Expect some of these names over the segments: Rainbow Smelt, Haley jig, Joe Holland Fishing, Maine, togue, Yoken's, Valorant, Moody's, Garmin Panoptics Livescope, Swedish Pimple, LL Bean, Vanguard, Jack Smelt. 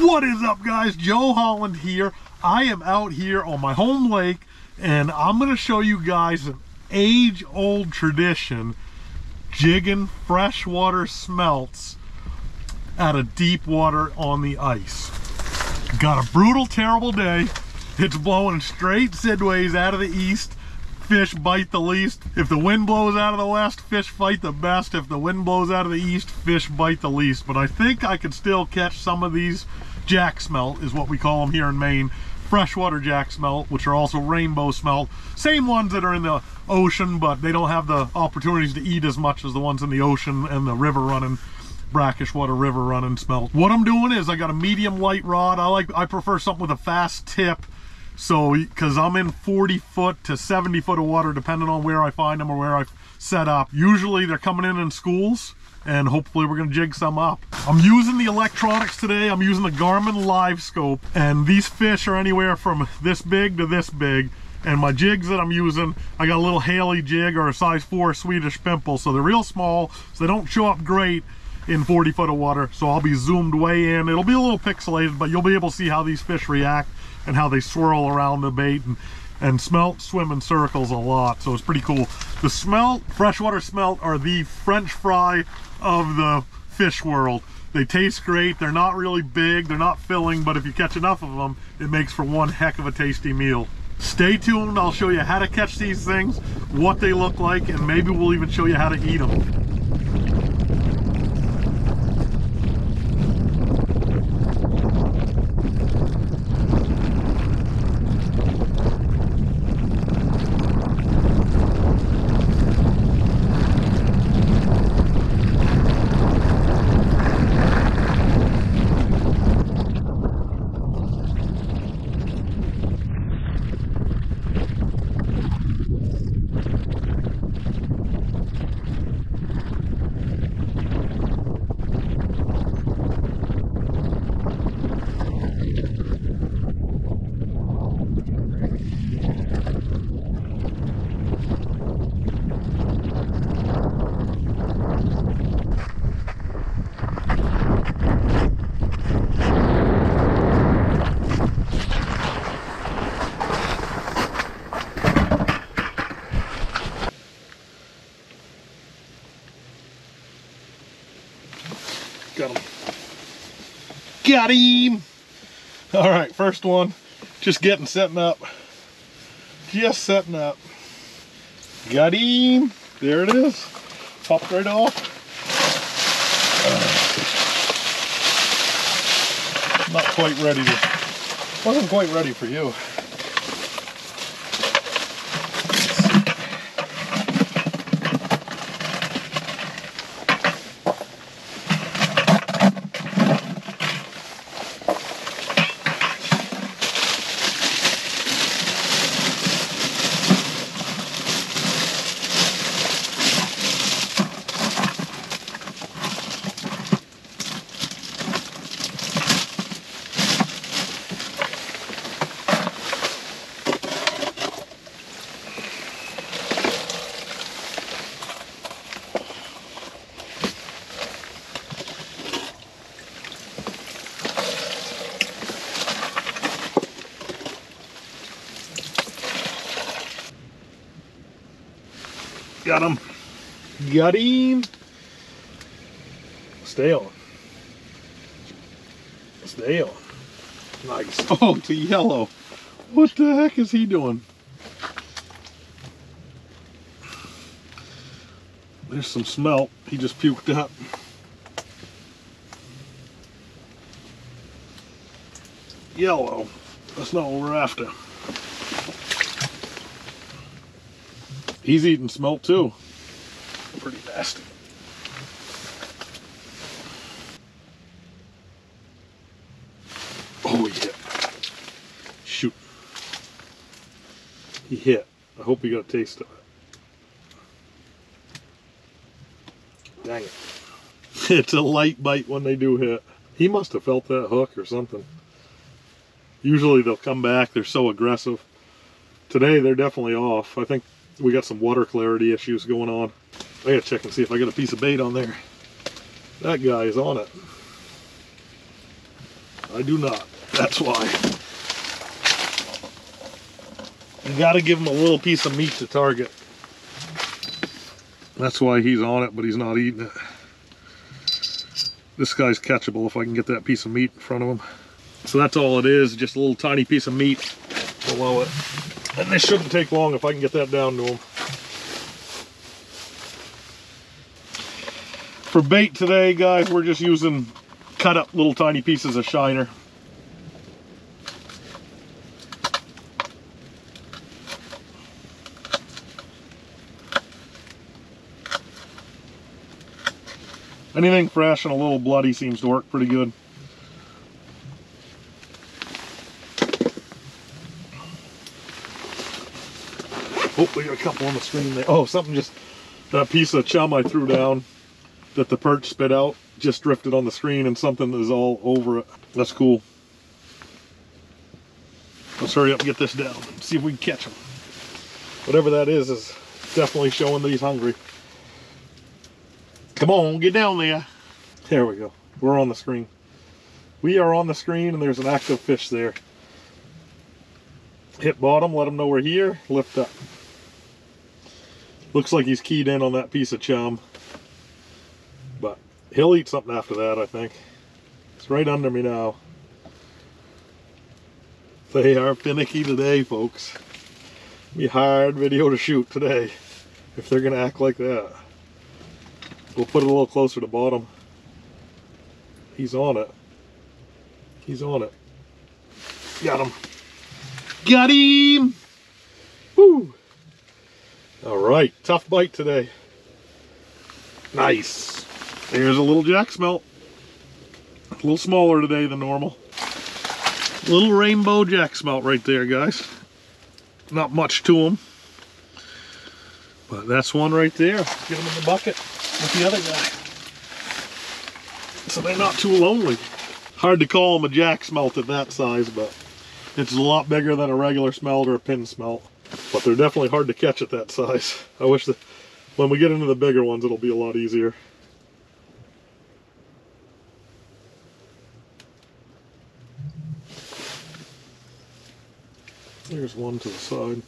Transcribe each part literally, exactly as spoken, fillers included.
What is up, guys? Joe Holland here. I am out here on my home lake, and I'm going to show you guys an age-old tradition, jigging freshwater smelts out of deep water on the ice. Got a brutal, terrible day. It's blowing straight sideways out of the east. Fish bite the least. If the wind blows out of the west, fish fight the best. If the wind blows out of the east, fish bite the least. But I think I could still catch some of these Jack Smelt, is what we call them here in Maine. Freshwater Jack Smelt, which are also Rainbow Smelt. Same ones that are in the ocean, but they don't have the opportunities to eat as much as the ones in the ocean and the river running, brackish water river running smelt. What I'm doing is I got a medium light rod. I like, I prefer something with a fast tip. So, because I'm in forty foot to seventy foot of water, depending on where I find them or where I set up. Usually they're coming in in schools, and hopefully we're going to jig some up. I'm using the electronics today. I'm using the Garmin Livescope, and these fish are anywhere from this big to this big. And my jigs that I'm using, I got a little Haley jig or a size four Swedish Pimple, so they're real small, so they don't show up great in forty foot of water. So I'll be zoomed way in. It'll be a little pixelated, but you'll be able to see how these fish react and how they swirl around the bait, and, and smelt swim in circles a lot, so it's pretty cool. The smelt, freshwater smelt, are the French fry of the fish world. They taste great, they're not really big, they're not filling, but if you catch enough of them, it makes for one heck of a tasty meal. Stay tuned, I'll show you how to catch these things, what they look like, and maybe we'll even show you how to eat them. Got him! All right, first one. Just getting setting up. Just setting up. Got him! There it is. Popped right off. Not quite ready to. Wasn't quite ready for you. Got him. Got him. Stay on. Stay on. Nice. Oh, it's a yellow. What the heck is he doing? There's some smelt. He just puked up. Yellow. That's not what we're after. He's eating smelt too. Pretty nasty. Oh, he hit. Shoot. He hit. I hope he got a taste of it. Dang it. It's a light bite when they do hit. He must have felt that hook or something. Usually they'll come back. They're so aggressive. Today they're definitely off. I think we got some water clarity issues going on. I gotta check and see if I got a piece of bait on there. That guy is on it. I do not. That's why. You gotta give him a little piece of meat to target. That's why he's on it, but he's not eating it. This guy's catchable if I can get that piece of meat in front of him. So that's all it is, just a little tiny piece of meat below it. And this shouldn't take long if I can get that down to him. For bait today, guys, we're just using cut up little tiny pieces of shiner. Anything fresh and a little bloody seems to work pretty good. Oh, we got a couple on the screen there. Oh, something just, that piece of chum I threw down that the perch spit out just drifted on the screen, and something is all over it. That's cool. Let's hurry up and get this down and see if we can catch them. Whatever that is is definitely showing that he's hungry. Come on, get down there. There we go. We're on the screen. We are on the screen, and there's an active fish there. Hit bottom, let him know we're here, lift up. Looks like he's keyed in on that piece of chum. But he'll eat something after that, I think. It's right under me now. They are finicky today, folks. It'll be a hard video to shoot today if they're gonna act like that. We'll put it a little closer to bottom. He's on it. He's on it. Got him. Got him! Woo! All right, tough bite today. Nice. There's a little Jack Smelt. A little smaller today than normal. Little rainbow Jack Smelt right there, guys. Not much to him. But that's one right there. Get him in the bucket with the other guy. So they're not too lonely. Hard to call him a Jack Smelt at that size, but it's a lot bigger than a regular smelt or a pin smelt, but they're definitely hard to catch at that size. I wish that when we get into the bigger ones, it'll be a lot easier. There's one to the side.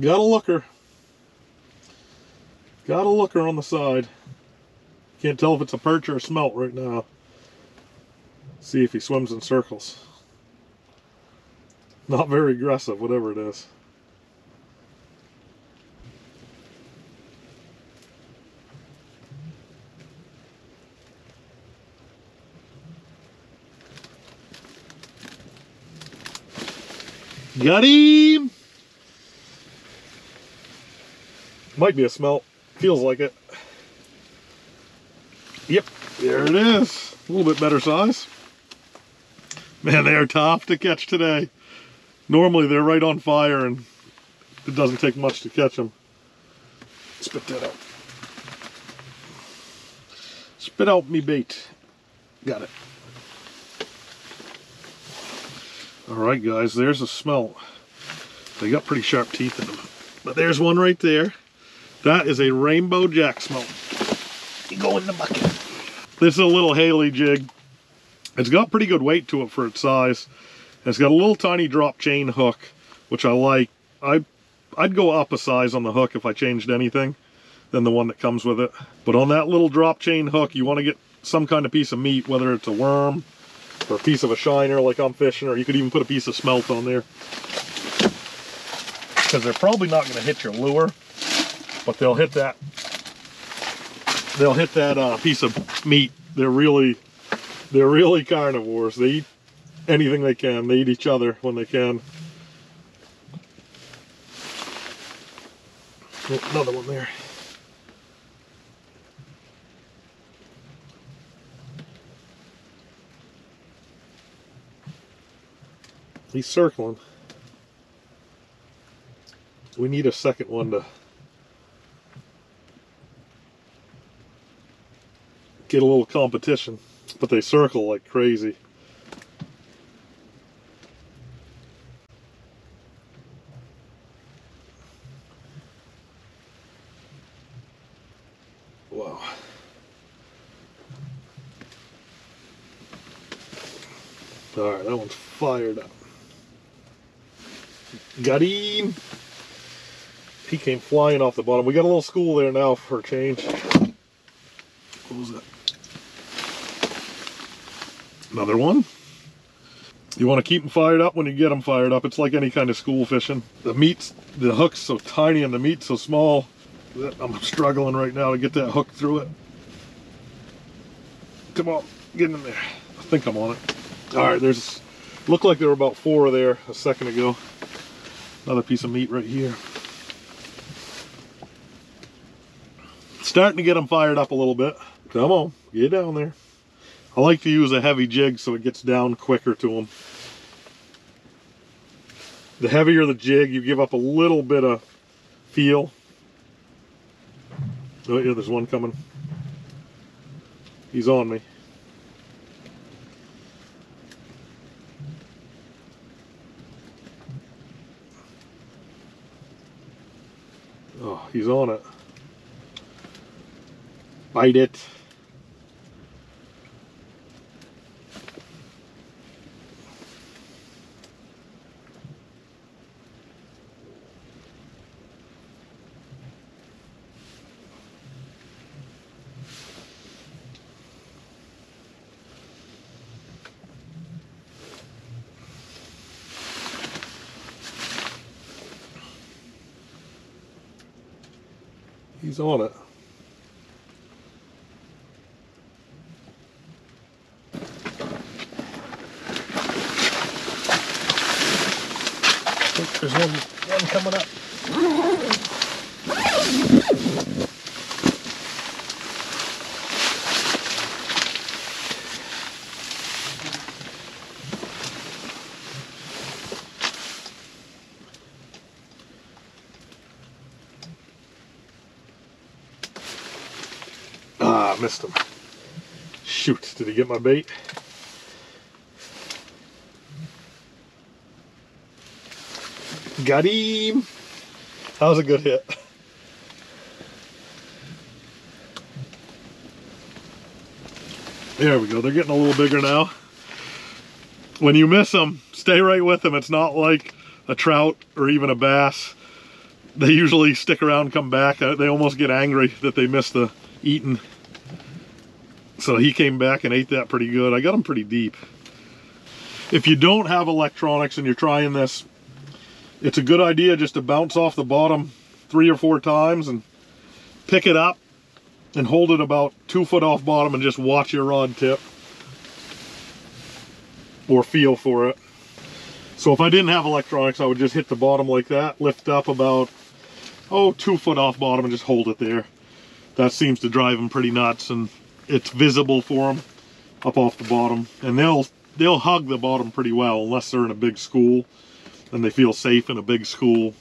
Got a looker. Got a looker on the side. Can't tell if it's a perch or a smelt right now. See if he swims in circles. Not very aggressive, whatever it is. Got him! Might be a smelt, feels like it. Yep, there it is. A little bit better size. Man, they are tough to catch today. Normally they're right on fire and it doesn't take much to catch them. Spit that out. Spit out me bait. Got it. All right, guys, there's a smelt. They got pretty sharp teeth in them. But there's one right there. That is a rainbow Jack Smelt. You go in the bucket. This is a little Haley jig. It's got pretty good weight to it for its size. It's got a little tiny drop chain hook, which I like. I, I'd go up a size on the hook if I changed anything than the one that comes with it. But on that little drop chain hook, you want to get some kind of piece of meat, whether it's a worm or a piece of a shiner like I'm fishing, or you could even put a piece of smelt on there. Because they're probably not going to hit your lure, but they'll hit that they'll hit that uh, piece of meat. They're really they're really carnivores. They eat anything they can. They eat each other when they can. Oh, another one there. He's circling. we need a second one to get a little competition, but they circle like crazy. Wow. All right, that one's fired up. Got him. He came flying off the bottom. We got a little school there now for a change. What was that? Another one. You want to keep them fired up when you get them fired up. It's like any kind of school fishing. The meat's, the hook's so tiny and the meat's so small that I'm struggling right now to get that hook through it. Come on, get in there. I think I'm on it. All right, there's, looked like there were about four there a second ago. Another piece of meat right here. Starting to get them fired up a little bit. Come on, get down there. I like to use a heavy jig so it gets down quicker to them. The heavier the jig, you give up a little bit of feel. Oh yeah, there's one coming. He's on me. Oh, he's on it. Bite it. He's on it. There's one, one coming up. Ah, missed him. Shoot, did he get my bait? Got him. That was a good hit. There we go. They're getting a little bigger now. When you miss them, stay right with them. It's not like a trout or even a bass. They usually stick around, come back. They almost get angry that they missed the eating. So he came back and ate that pretty good. I got him pretty deep. If you don't have electronics and you're trying this, it's a good idea just to bounce off the bottom three or four times and pick it up and hold it about two foot off bottom and just watch your rod tip or feel for it. So if I didn't have electronics, I would just hit the bottom like that, lift up about, oh, two foot off bottom and just hold it there. That seems to drive them pretty nuts, and it's visible for them up off the bottom. And they'll, they'll hug the bottom pretty well unless they're in a big school. And they feel safe in a big school,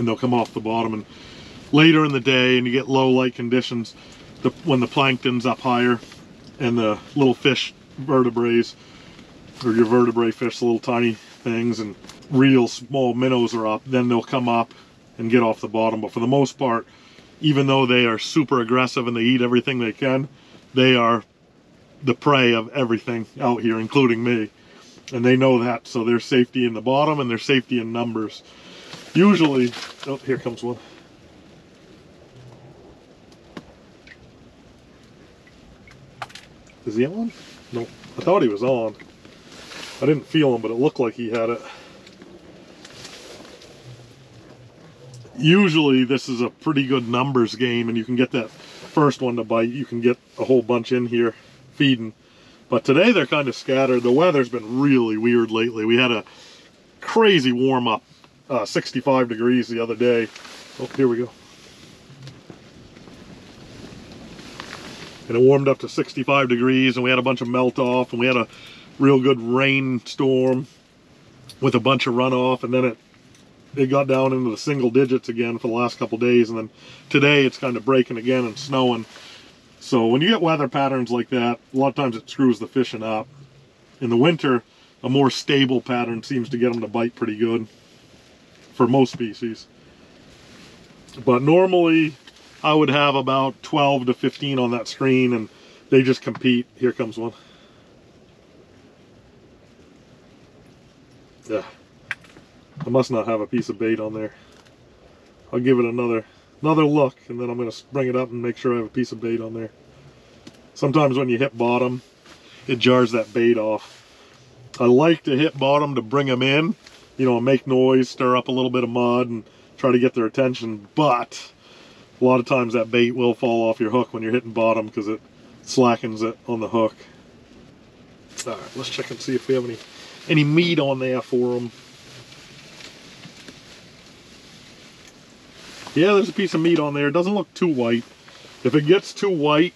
and they'll come off the bottom. And later in the day, and you get low light conditions, the, when the plankton's up higher and the little fish vertebrae, or your vertebrae fish, the little tiny things and real small minnows are up, then they'll come up and get off the bottom. But for the most part, even though they are super aggressive and they eat everything they can, they are the prey of everything out here, including me. And they know that, so there's safety in the bottom and there's safety in numbers. Usually, oh, here comes one. Is he on? No, I thought he was on. I didn't feel him, but it looked like he had it. Usually, this is a pretty good numbers game, and you can get that first one to bite. You can get a whole bunch in here feeding. But today they're kind of scattered. The weather's been really weird lately. We had a crazy warm up, uh, sixty-five degrees the other day. Oh, here we go. And it warmed up to sixty-five degrees and we had a bunch of melt off and we had a real good rainstorm with a bunch of runoff, and then it it got down into the single digits again for the last couple days, and then today it's kind of breaking again and snowing. So when you get weather patterns like that, a lot of times it screws the fishing up. In the winter, a more stable pattern seems to get them to bite pretty good for most species. But normally I would have about twelve to fifteen on that screen, and they just compete. Here comes one. Yeah, I must not have a piece of bait on there. I'll give it another another look, and then I'm going to bring it up and make sure I have a piece of bait on there. Sometimes when you hit bottom, it jars that bait off. I like to hit bottom to bring them in, you know, make noise, stir up a little bit of mud, and try to get their attention. But a lot of times that bait will fall off your hook when you're hitting bottom because it slackens it on the hook. All right, let's check and see if we have any any meat on there for them. Yeah, there's a piece of meat on there. It doesn't look too white. If it gets too white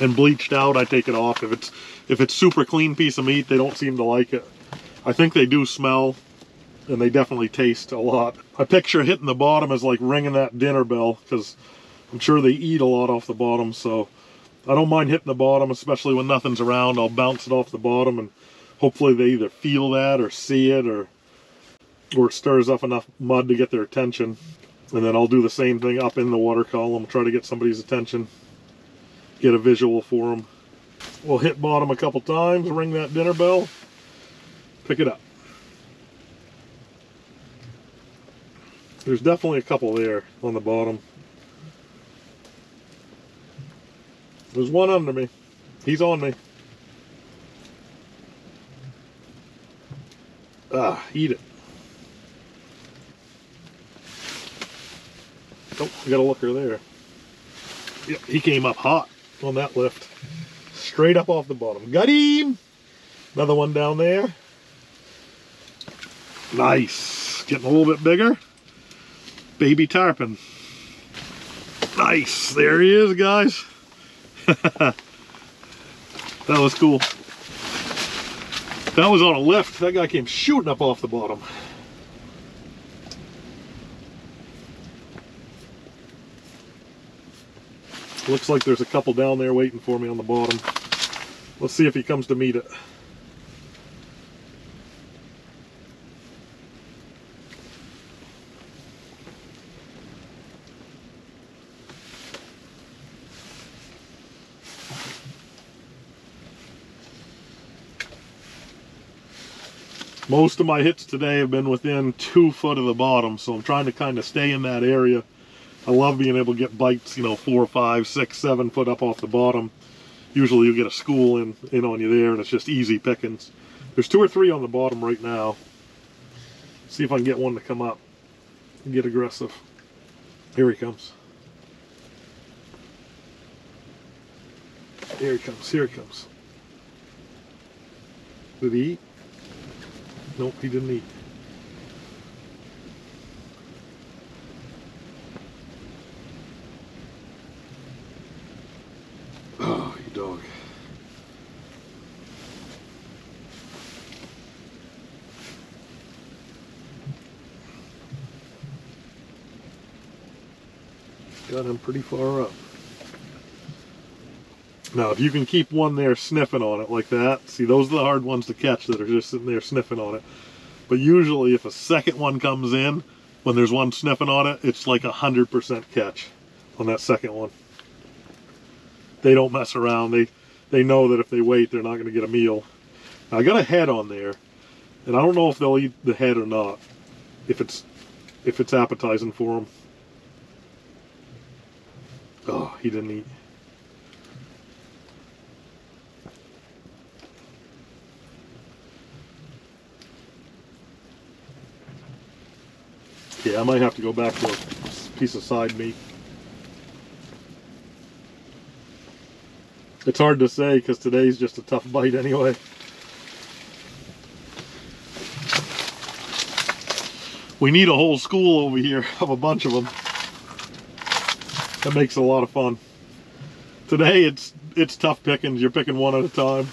and bleached out, I take it off. If it's if it's super clean piece of meat, they don't seem to like it. I think they do smell, and they definitely taste a lot. I picture hitting the bottom as like ringing that dinner bell, because I'm sure they eat a lot off the bottom, so I don't mind hitting the bottom, especially when nothing's around. I'll bounce it off the bottom, and hopefully they either feel that or see it, or or it stirs up enough mud to get their attention. And then I'll do the same thing up in the water column, try to get somebody's attention, get a visual for them. We'll hit bottom a couple times, ring that dinner bell, pick it up. There's definitely a couple there on the bottom. There's one under me. He's on me. Ah, eat it. Oh, I got a looker there. Yep, he came up hot on that lift. Straight up off the bottom. Got him! Another one down there. Nice. Getting a little bit bigger. Baby tarpon. Nice. There he is, guys. That was cool. That was on a lift. That guy came shooting up off the bottom. Looks like there's a couple down there waiting for me on the bottom. Let's see if he comes to meet it. Most of my hits today have been within two foot of the bottom, so I'm trying to kind of stay in that area. I love being able to get bites, you know, four, five, six, seven foot up off the bottom. Usually you'll get a school in, in on you there, and it's just easy pickings. There's two or three on the bottom right now. See if I can get one to come up and get aggressive. Here he comes. Here he comes, here he comes. Did he eat? Nope, he didn't eat. Oh, you dog. Got him pretty far up. Now, if you can keep one there sniffing on it like that, see, those are the hard ones to catch that are just sitting there sniffing on it. But usually if a second one comes in, when there's one sniffing on it, it's like a one hundred percent catch on that second one. They don't mess around. They, they know that if they wait, they're not going to get a meal. Now, I got a head on there, and I don't know if they'll eat the head or not, if it's, if it's appetizing for them. Oh, he didn't eat. Yeah, I might have to go back to a piece of side meat. It's hard to say because today's just a tough bite anyway. We need a whole school over here of a bunch of them. That makes it a lot of fun. Today it's it's tough pickings. You're picking one at a time.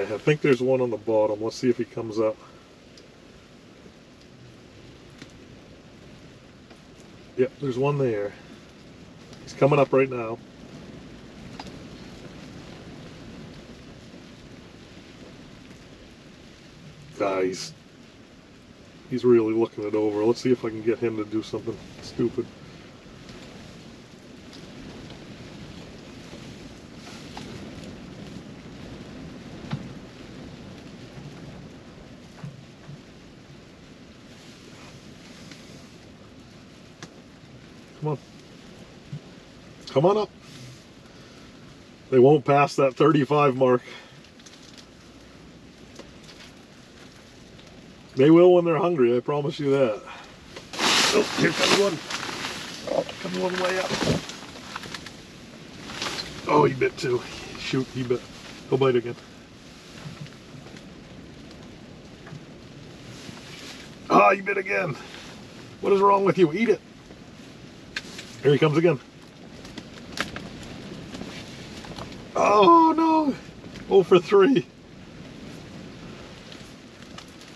Okay, I think there's one on the bottom. Let's see if he comes up. Yep, there's one there. He's coming up right now. Guys, he's really looking it over. Let's see if I can get him to do something stupid. Come on. Come on up. They won't pass that thirty-five mark. They will when they're hungry, I promise you that. Oh, here comes one. Oh, comes one way up. Oh, he bit too. Shoot, he bit. He'll bite again. Ah, oh, he bit again. What is wrong with you? Eat it. Here he comes again. Oh, no. oh for three.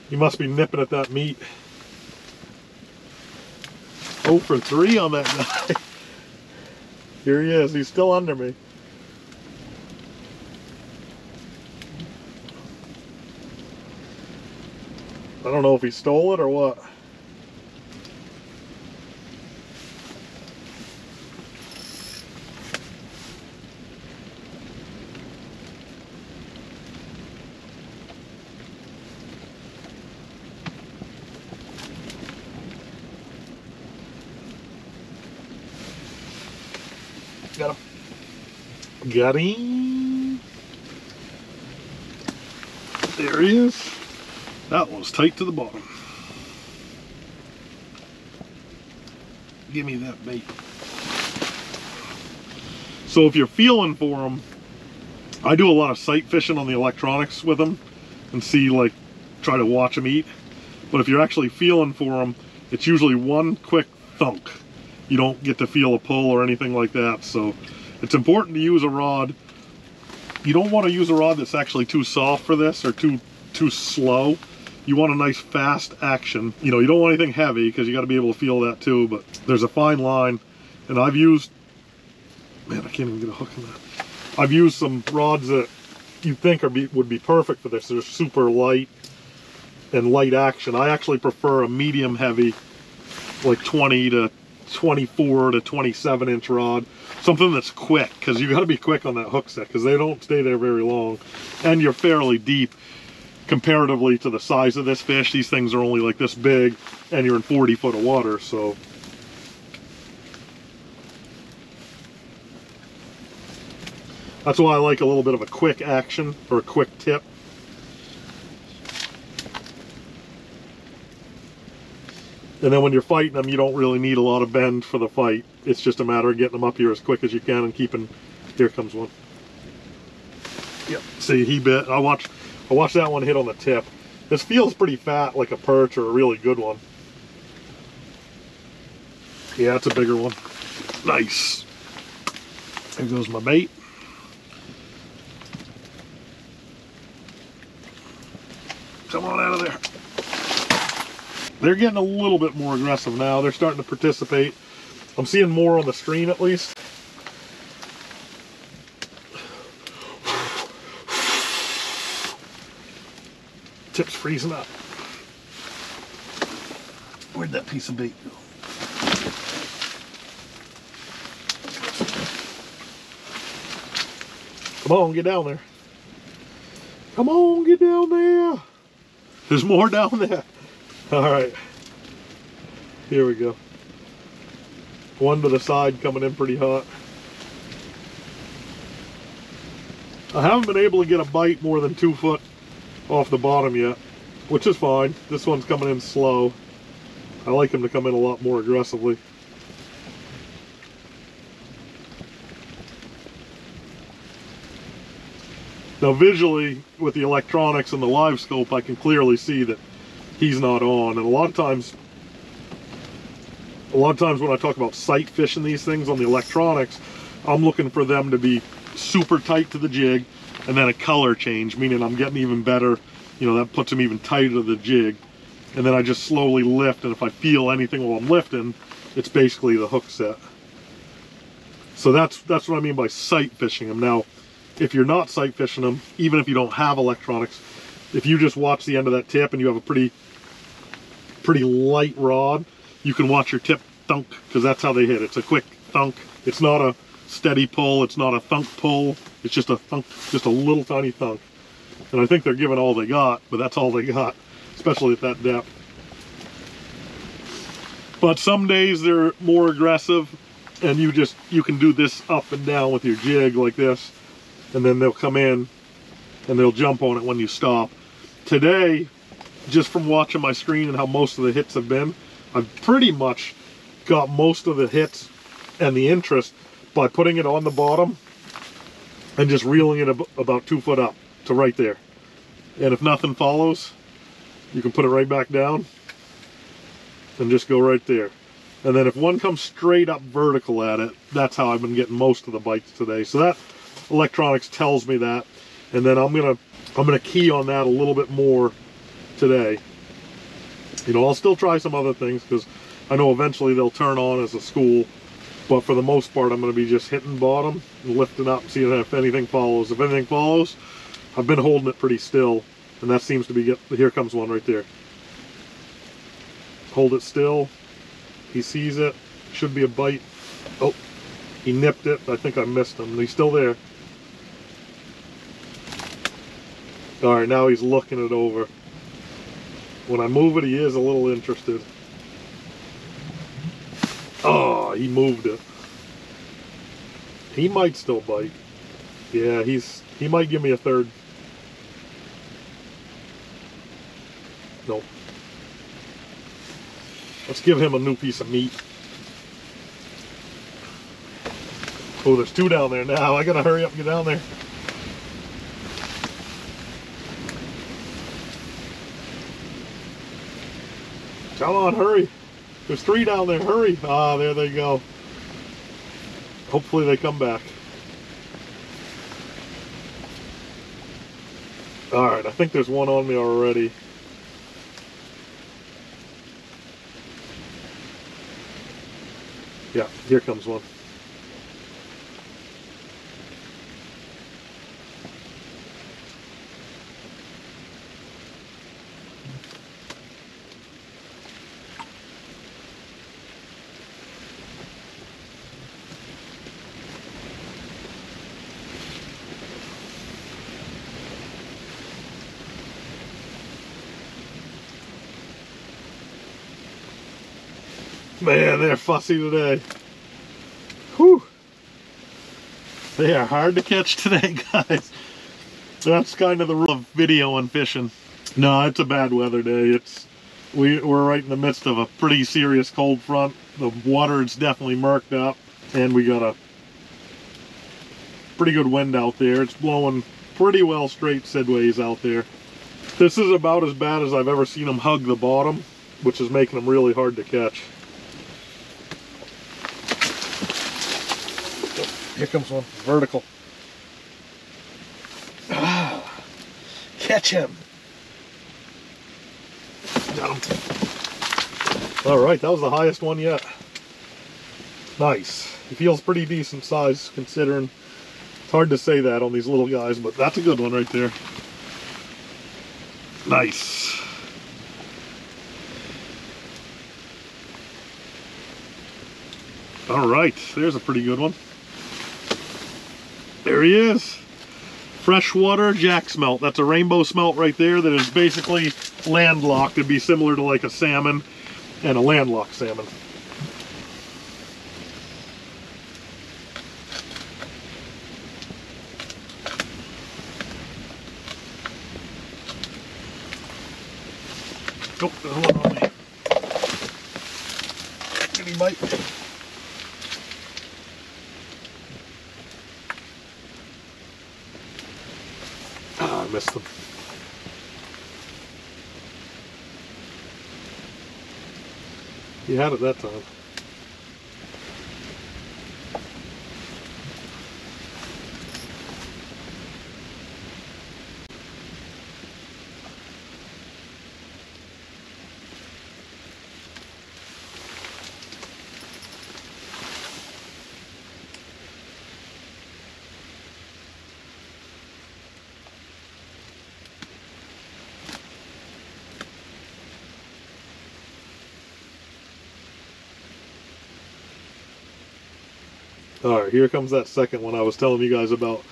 You must be nipping at that meat. oh for three on that guy. Here he is. He's still under me. I don't know if he stole it or what. Got him. Got him. There he is. That one's tight to the bottom. Give me that bait. So if you're feeling for them, I do a lot of sight fishing on the electronics with them and see, like, try to watch them eat. But if you're actually feeling for them, it's usually one quick thunk. You don't get to feel a pull or anything like that, so it's important to use a rod. You don't want to use a rod that's actually too soft for this or too too slow. You want a nice fast action. You know, you don't want anything heavy because you got to be able to feel that too, but there's a fine line. And I've used, man, I can't even get a hook in that. I've used some rods that you think are be, would be perfect for this. They're super light and light action. I actually prefer a medium heavy, like twenty to twenty-four to twenty-seven inch rod, something that's quick, because you got to be quick on that hook set because they don't stay there very long, and you're fairly deep comparatively to the size of this fish. These things are only like this big and you're in forty foot of water. So that's why I like a little bit of a quick action or a quick tip. And then when you're fighting them, you don't really need a lot of bend for the fight. It's just a matter of getting them up here as quick as you can and keeping. Here comes one. Yep. See, he bit. I watched. I watched that one hit on the tip. This feels pretty fat, like a perch or a really good one. Yeah, it's a bigger one. Nice. There goes my bait. Come on out of there. They're getting a little bit more aggressive now. They're starting to participate. I'm seeing more on the screen at least. Tip's freezing up. Where'd that piece of bait go? Come on, get down there. Come on, get down there. There's more down there. All right, here we go. One to the side coming in pretty hot. I haven't been able to get a bite more than two foot off the bottom yet, which is fine. This one's coming in slow. I like him to come in a lot more aggressively. Now visually, with the electronics and the live scope, I can clearly see that he's not on. And a lot of times, a lot of times when I talk about sight fishing these things on the electronics, I'm looking for them to be super tight to the jig, and then a color change, meaning I'm getting even better, you know, that puts them even tighter to the jig. And then I just slowly lift, and if I feel anything while I'm lifting, it's basically the hook set. So that's that's what I mean by sight fishing them. Now, if you're not sight fishing them, even if you don't have electronics, if you just watch the end of that tip and you have a pretty pretty light rod, you can watch your tip thunk, because that's how they hit. It's a quick thunk. It's not a steady pull, it's not a thunk pull, it's just a thunk, just a little tiny thunk. And I think they're giving all they got, but that's all they got, especially at that depth. But some days they're more aggressive, and you just, you can do this up and down with your jig like this, and then they'll come in and they'll jump on it when you stop. Today, just from watching my screen and how most of the hits have been, I've pretty much got most of the hits and the interest by putting it on the bottom and just reeling it ab about two foot up to right there. And if nothing follows, you can put it right back down and just go right there. And then if one comes straight up vertical at it, that's how I've been getting most of the bites today. So that electronics tells me that. And then I'm gonna I'm gonna key on that a little bit more today. You know, I'll still try some other things because I know eventually they'll turn on as a school. But for the most part, I'm going to be just hitting bottom and lifting up and seeing if anything follows. If anything follows, I've been holding it pretty still. And that seems to be, get, here comes one right there. Hold it still. He sees it. Should be a bite. Oh, he nipped it. I think I missed him. He's still there. All right, now he's looking it over. When I move it, he is a little interested. Oh, he moved it. He might still bite. Yeah, he's he might give me a third. Nope. Let's give him a new piece of meat. Oh, there's two down there now. I gotta hurry up and get down there. Come on, hurry. There's three down there, hurry. Ah, there they go. Hopefully they come back. All right, I think there's one on me already. Yeah, here comes one. Man, they're fussy today. Whew. They are hard to catch today, guys. That's kind of the rule of video and fishing. No, it's a bad weather day. It's we, we're right in the midst of a pretty serious cold front. The water is definitely murked up, and we got a pretty good wind out there. It's blowing pretty well straight sideways out there. This is about as bad as I've ever seen them hug the bottom, which is making them really hard to catch. Here comes one, vertical. Ah, catch him. Got him. All right, that was the highest one yet. Nice. He feels pretty decent size considering. It's hard to say that on these little guys, but that's a good one right there. Nice. All right, there's a pretty good one. There he is, freshwater Jack Smelt. That's a rainbow smelt right there that is basically landlocked. It'd be similar to like a salmon and a landlocked salmon. Oh, there's one on me. Did he bite? Missed them. He had it that time. All right, here comes that second one I was telling you guys about.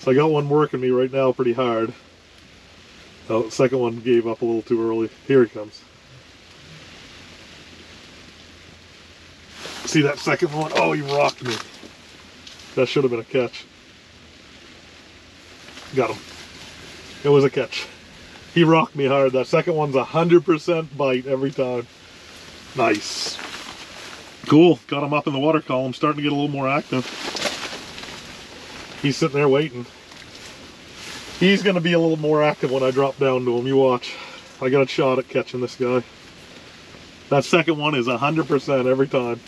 So I got one working me right now pretty hard. Oh, second one gave up a little too early. Here it comes. See that second one? Oh, he rocked me. That should have been a catch. Got him. It was a catch. He rocked me hard. That second one's one hundred percent bite every time. Nice. Cool. Got him up in the water column. Starting to get a little more active. He's sitting there waiting. He's going to be a little more active when I drop down to him. You watch. I got a shot at catching this guy. That second one is one hundred percent every time.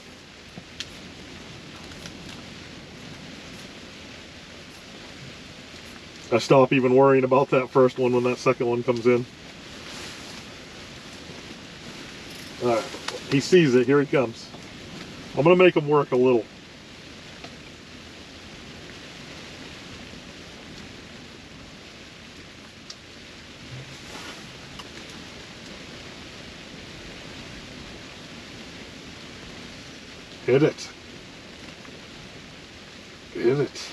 I stop even worrying about that first one when that second one comes in. All right. He sees it. Here he comes. I'm going to make him work a little. Hit it. Hit it.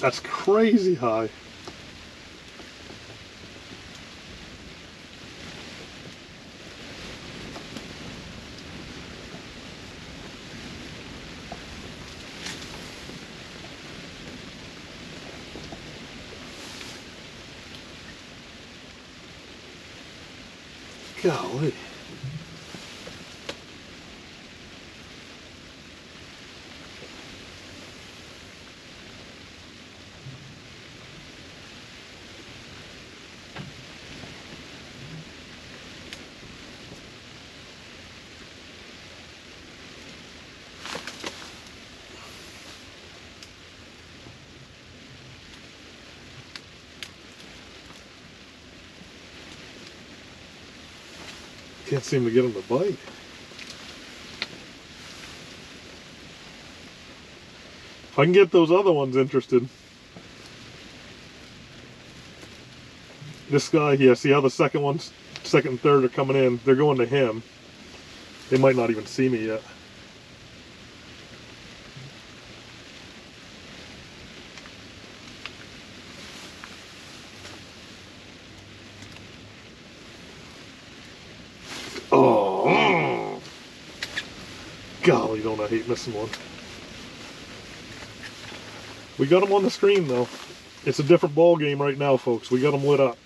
That's crazy high. Golly. Can't seem to get him to bite. If I can get those other ones interested. This guy here, see how the second ones, second and third are coming in? They're going to him. They might not even see me yet. Golly, don't I hate missing one. We got them on the screen, though. It's a different ball game right now, folks. We got them lit up.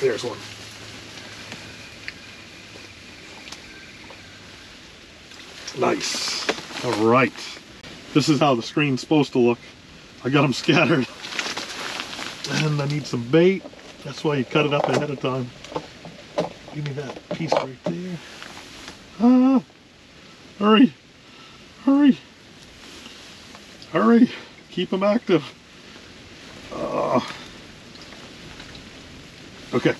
There's one. Nice. All right. This is how the screen's supposed to look. I got them scattered. And I need some bait. That's why you cut it up ahead of time. Give me that piece right there. Ah! Hurry! Hurry! Hurry! Keep them active. Uh, okay.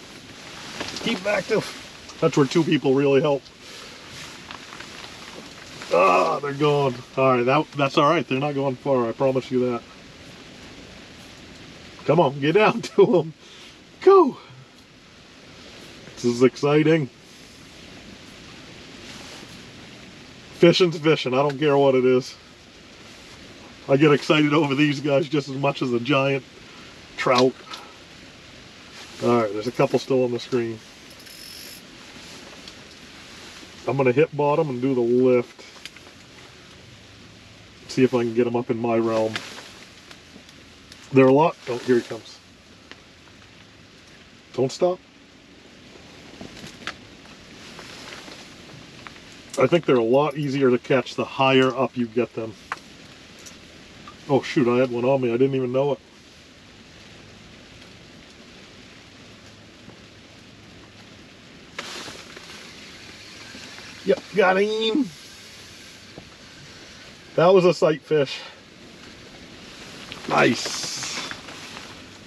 Keep them active. That's where two people really help. Ah, they're gone. Alright, that, that's alright. They're not going far. I promise you that. Come on, get down to them. Go! This is exciting. Fishing's fishing. I don't care what it is. I get excited over these guys just as much as a giant trout. Alright, there's a couple still on the screen. I'm going to hit bottom and do the lift. See if I can get them up in my realm. They're a lot. Oh, here he comes. Don't stop. I think they're a lot easier to catch the higher up you get them. Oh shoot, I had one on me. I didn't even know it. Yep, got him. That was a sight fish. Nice.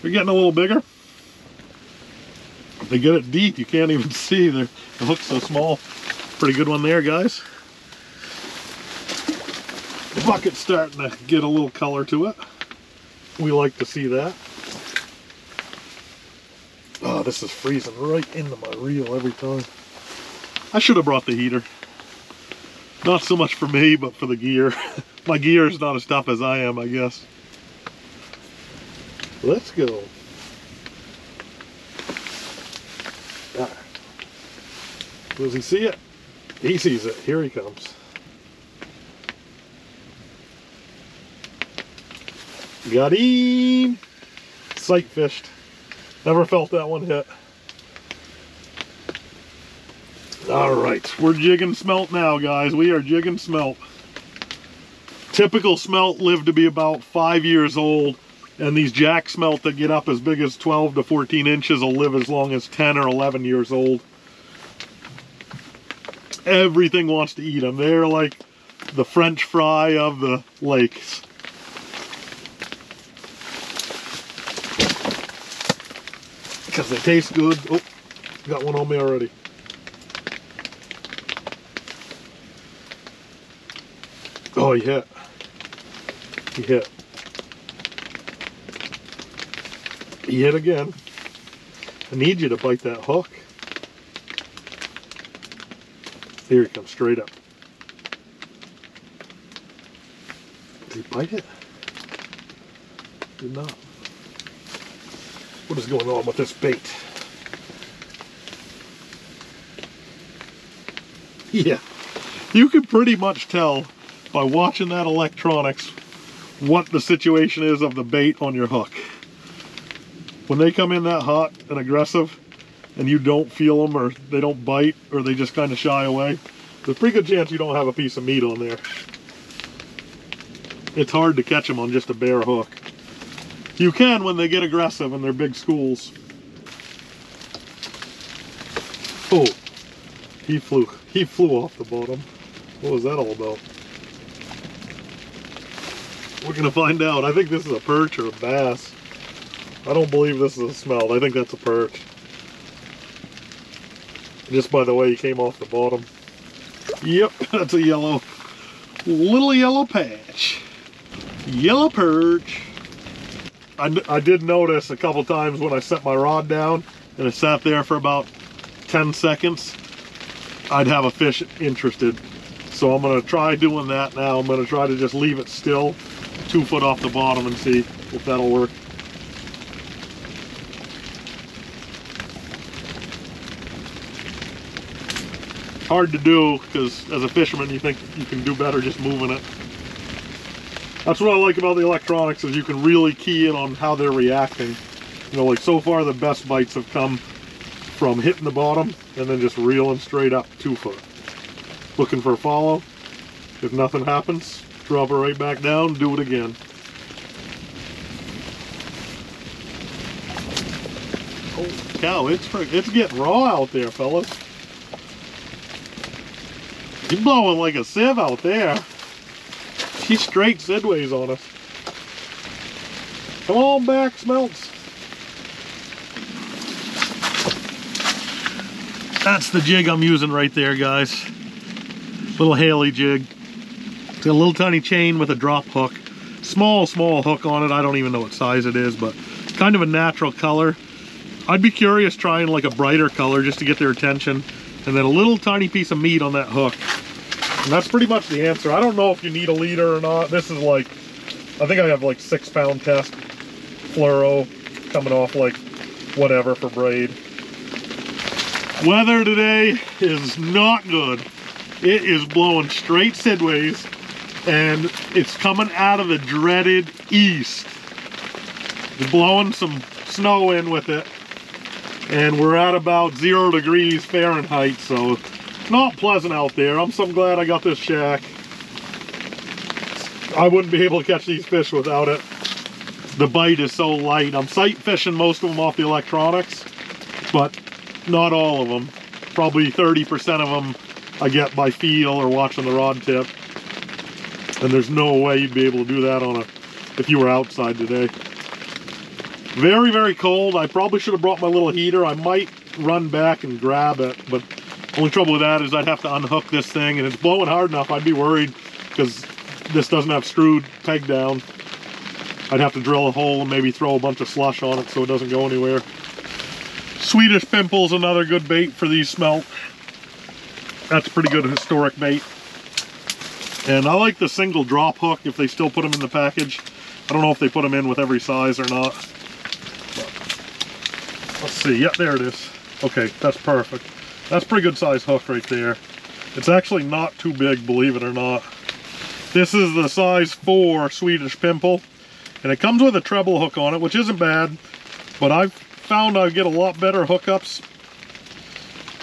They're getting a little bigger. They get it deep. You can't even see. They're, the hook's so small. Pretty good one there, guys. The bucket's starting to get a little color to it. We like to see that. Wow, this is freezing right into my reel every time. I should have brought the heater. Not so much for me, but for the gear. My gear is not as tough as I am, I guess. Let's go. Ah. Does he see it? He sees it. Here he comes. Got him. Sight fished. Never felt that one hit. All right, we're jigging smelt now, guys. We are jigging smelt. Typical smelt live to be about five years old, and these jack smelt that get up as big as twelve to fourteen inches will live as long as ten or eleven years old. Everything wants to eat them. They're like the French fry of the lakes. Because they taste good. Oh, got one on me already. Oh, he hit. He hit. He hit again. I need you to bite that hook. Here he comes straight up. Did he bite it? Did not. What is going on with this bait? Yeah, you can pretty much tell by watching that electronics what the situation is of the bait on your hook. When they come in that hot and aggressive and you don't feel them, or they don't bite, or they just kind of shy away, there's a pretty good chance you don't have a piece of meat on there. It's hard to catch them on just a bare hook. You can when they get aggressive and they're big schools. Oh, he flew, he flew off the bottom. What was that all about? We're gonna find out. I think this is a perch or a bass. I don't believe this is a smelt. I think that's a perch. Just by the way he came off the bottom. Yep, that's a yellow. Little yellow patch. Yellow perch. I, I did notice a couple times when I set my rod down and it sat there for about ten seconds, I'd have a fish interested. So I'm gonna try doing that now. I'm gonna try to just leave it still two foot off the bottom and see if that'll work. Hard to do, because as a fisherman you think you can do better just moving it. That's what I like about the electronics, is you can really key in on how they're reacting. You know, like so far the best bites have come from hitting the bottom and then just reeling straight up two foot. Looking for a follow. If nothing happens, drop it right back down, do it again. Oh, cow, it's, it's getting raw out there, fellas. You're blowing like a sieve out there. She's straight sideways on us. Come on back, smelts. That's the jig I'm using right there, guys. Little Haley jig. It's a little tiny chain with a drop hook. Small, small hook on it. I don't even know what size it is, but kind of a natural color. I'd be curious trying like a brighter color just to get their attention. And then a little tiny piece of meat on that hook. And that's pretty much the answer. I don't know if you need a leader or not. This is like, I think I have like six pound test fluoro coming off like whatever for braid. Weather today is not good. It is blowing straight sideways, and it's coming out of the dreaded east. It's blowing some snow in with it, and we're at about zero degrees Fahrenheit, so it's not pleasant out there. I'm so glad I got this shack. I wouldn't be able to catch these fish without it. The bite is so light. I'm sight fishing most of them off the electronics, but not all of them. Probably thirty percent of them I get by feel or watching the rod tip, and there's no way you'd be able to do that on a if you were outside today. Very, very cold. I probably should have brought my little heater. I might run back and grab it, but only trouble with that is I'd have to unhook this thing, and it's blowing hard enough. I'd be worried because this doesn't have screwed peg down. I'd have to drill a hole and maybe throw a bunch of slush on it so it doesn't go anywhere. Swedish Pimple is another good bait for these smelt. That's a pretty good historic bait. And I like the single drop hook if they still put them in the package. I don't know if they put them in with every size or not. But let's see, yep, there it is. Okay, that's perfect. That's a pretty good size hook right there. It's actually not too big, believe it or not. This is the size four Swedish Pimple. And it comes with a treble hook on it, which isn't bad, but I've found I get a lot better hookups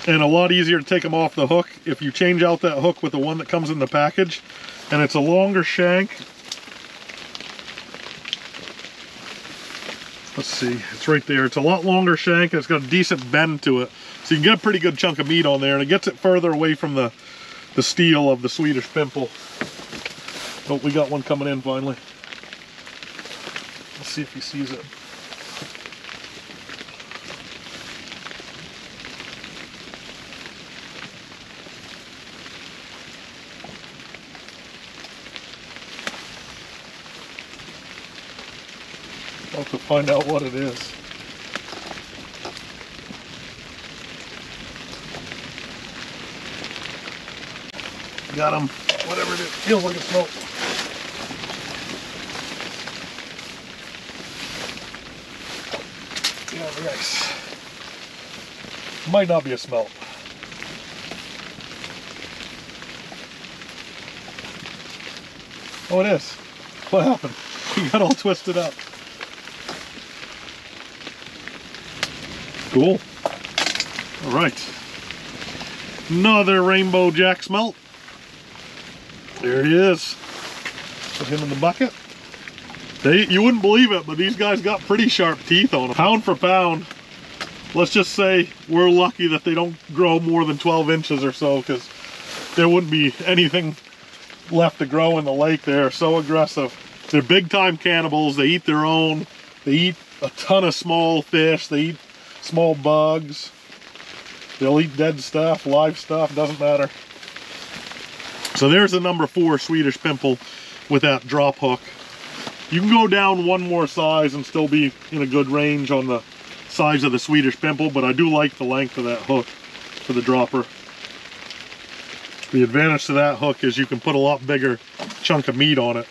and a lot easier to take them off the hook if you change out that hook with the one that comes in the package. And it's a longer shank. Let's see, it's right there. It's a lot longer shank and it's got a decent bend to it. So you can get a pretty good chunk of meat on there, and it gets it further away from the, the steel of the Swedish Pimple. Oh, we got one coming in finally. Let's see if he sees it. I'll have to find out what it is. Got him. Whatever it is, feels like a smoke. Yeah, nice. Might not be a smelt. Oh, it is. What happened? He got all twisted up. Cool. All right. Another Rainbow Jack Smelt. There he is. Put him in the bucket. They, you wouldn't believe it, but these guys got pretty sharp teeth on them. Pound for pound, let's just say we're lucky that they don't grow more than twelve inches or so, because there wouldn't be anything left to grow in the lake. They're so aggressive. They're big-time cannibals. They eat their own. They eat a ton of small fish. They eat small bugs. They'll eat dead stuff, live stuff, doesn't matter. So there's the number four Swedish Pimple with that drop hook. You can go down one more size and still be in a good range on the size of the Swedish Pimple, but I do like the length of that hook for the dropper. The advantage to that hook is you can put a lot bigger chunk of meat on it.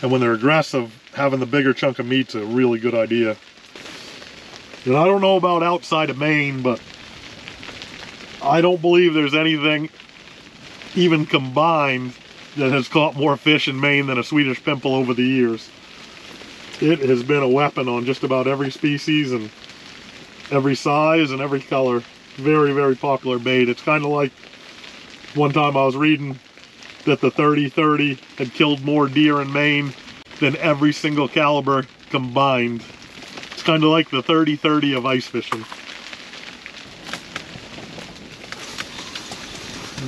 And when they're aggressive, having the bigger chunk of meat's a really good idea. And I don't know about outside of Maine, but I don't believe there's anything even combined that has caught more fish in Maine than a Swedish Pimple over the years. It has been a weapon on just about every species and every size and every color. Very, very popular bait. It's kind of like one time I was reading that the thirty thirty had killed more deer in Maine than every single caliber combined. It's kind of like the thirty thirty of ice fishing.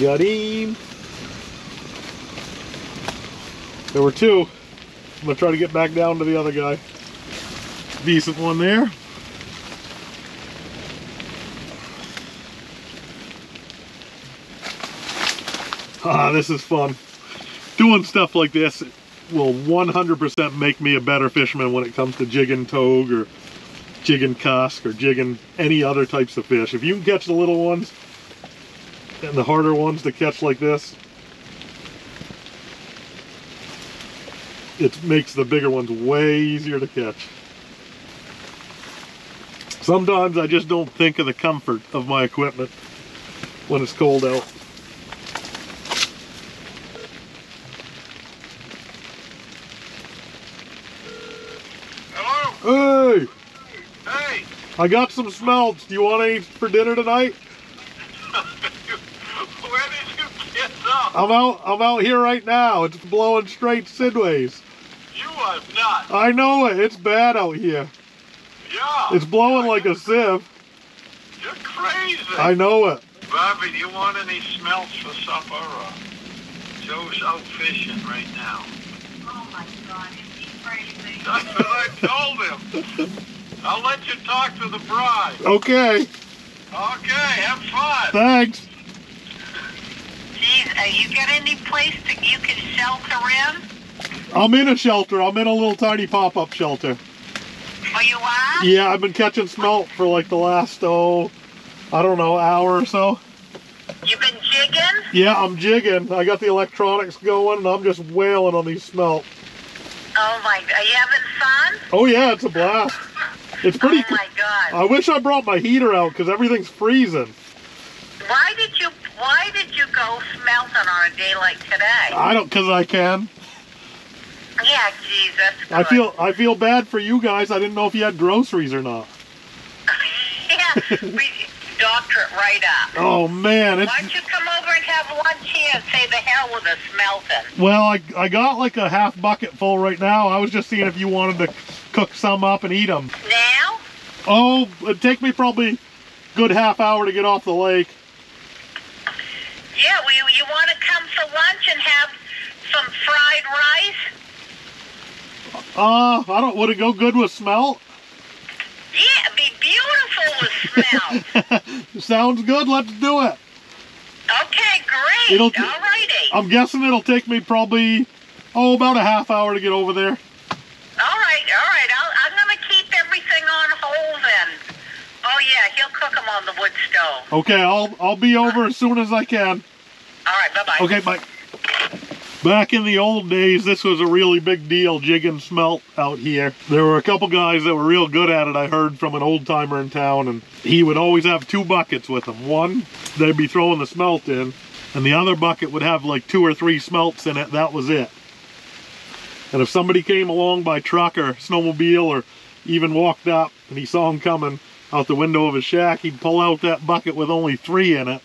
Got him. There were two. I'm gonna try to get back down to the other guy. Decent one there. Ah, this is fun. Doing stuff like this will one hundred percent make me a better fisherman when it comes to jigging togue or jigging cusk or jigging any other types of fish. If you can catch the little ones and the harder ones to catch like this, it makes the bigger ones way easier to catch. Sometimes I just don't think of the comfort of my equipment when it's cold out. Hello? Hey! Hey! I got some smelts. Do you want to eat for dinner tonight? Where did you get up? I'm out, I'm out here right now. It's blowing straight sideways. Not. I know it. It's bad out here. Yeah. It's blowing like a sieve. You're crazy. I know it. Bobby, do you want any smelts for supper? Or Joe's out fishing right now. Oh my God, is he crazy? That's what I told him. I'll let you talk to the bride. Okay. Okay, have fun. Thanks. Geez, uh, you got any place that you can shelter in? I'm in a shelter. I'm in a little tiny pop-up shelter. Oh, you are? Yeah, I've been catching smelt for like the last, oh, I don't know, hour or so. You've been jigging? Yeah, I'm jigging. I got the electronics going and I'm just wailing on these smelt. Oh my, are you having fun? Oh yeah, it's a blast. It's pretty. Oh my God. I wish I brought my heater out because everything's freezing. Why did you, why did you go smelting on a day like today? I don't, because I can. Yeah, Jesus. I feel, I feel bad for you guys. I didn't know if you had groceries or not. Yeah, we doctor it right up. Oh man. It's... Why don't you come over and have lunch here and say the hell with the smelting? Well, I, I got like a half bucket full right now. I was just seeing if you wanted to cook some up and eat them. Now? Oh, it'd take me probably a good half hour to get off the lake. Yeah, well, you, you want to come for lunch and have some fried rice? Uh, I don't, would it go good with smelt? Yeah, it'd be beautiful with smelt. Sounds good, let's do it. Okay, great, it'll, alrighty. I'm guessing it'll take me probably, oh, about a half hour to get over there. Alright, alright, I'm going to keep everything on hold then. Oh yeah, he'll cook them on the wood stove. Okay, I'll, I'll be over as soon as I can. Alright, bye-bye. Okay, bye. Back in the old days, this was a really big deal, jigging smelt out here. There were a couple guys that were real good at it, I heard from an old timer in town, and he would always have two buckets with him. One, they'd be throwing the smelt in, and the other bucket would have like two or three smelts in it. That was it. And if somebody came along by truck or snowmobile or even walked up and he saw him coming out the window of his shack, he'd pull out that bucket with only three in it.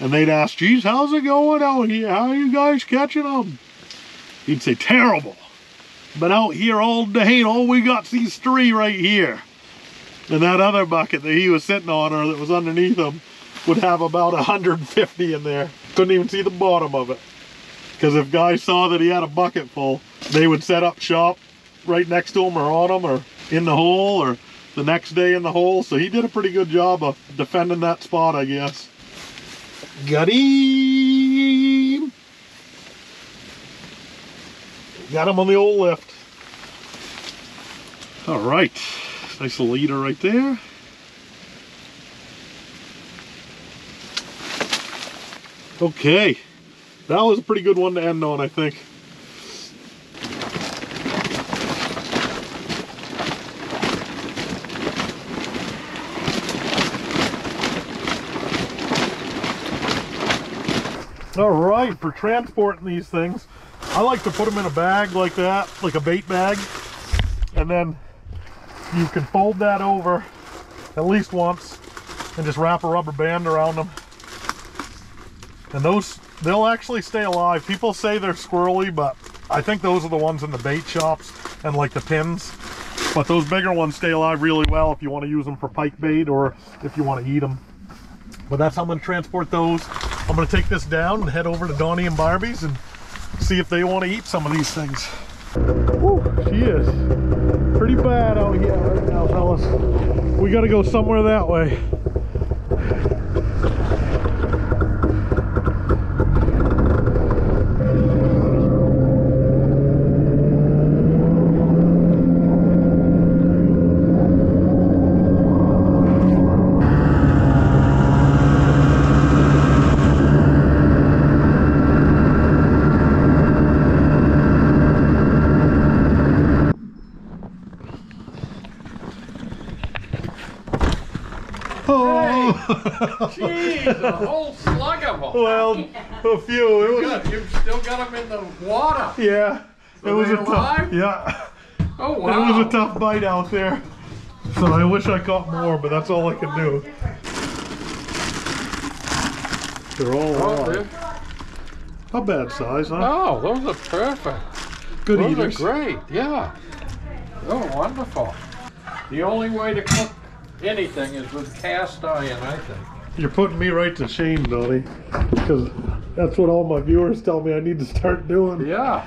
And they'd ask, geez, how's it going out here? How are you guys catching them? He'd say, terrible. Been out here all day and all we got's these three right here. And that other bucket that he was sitting on or that was underneath him would have about a hundred fifty in there. Couldn't even see the bottom of it. Because if guys saw that he had a bucket full, they would set up shop right next to him or on him or in the hole or the next day in the hole. So he did a pretty good job of defending that spot, I guess. Got him! Got him on the old lift. All right, nice little leader right there. Okay, that was a pretty good one to end on, I think. All right, for transporting these things, I like to put them in a bag like that, like a bait bag, and then you can fold that over at least once and just wrap a rubber band around them. And those, they'll actually stay alive. People say they're squirrely, but I think those are the ones in the bait shops and like the pins. But those bigger ones stay alive really well if you want to use them for pike bait or if you want to eat them. But that's how I'm going to transport those. I'm going to take this down and head over to Donnie and Barbie's and see if they want to eat some of these things. Woo, she is pretty bad out here right now, fellas. We got to go somewhere that way. Jeez, a whole slug of them. Well, yeah. A few. It was, you got, you've still got them in the water. Yeah. So it was a alive? Tough. Yeah. Oh wow. It was a tough bite out there. So I wish I caught more, but that's all I can do. They're all alive. Not bad size, huh? Oh, those are perfect. Good those eaters. Those are great. Yeah. Oh, wonderful. The only way to cook anything is with cast iron, I think. You're putting me right to shame, Donnie, because that's what all my viewers tell me I need to start doing. Yeah.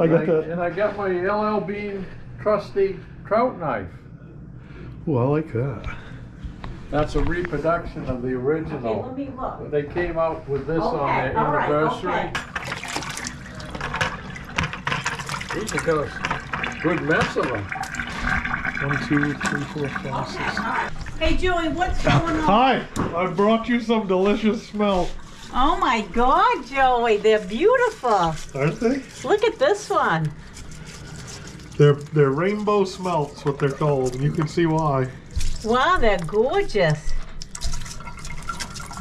I got and, I, that. and I got my L L Bean trusty trout knife. Well, I like that. That's a reproduction of the original. Okay, let me look. They came out with this okay, on their anniversary. Right, okay. These are good mess of them. one, two, three, four, five, six. Hey, Joey, what's going on? Hi, I brought you some delicious smelt. Oh my God, Joey, they're beautiful. Aren't they? Look at this one. They're, they're rainbow smelts, what they're called, and you can see why. Wow, they're gorgeous.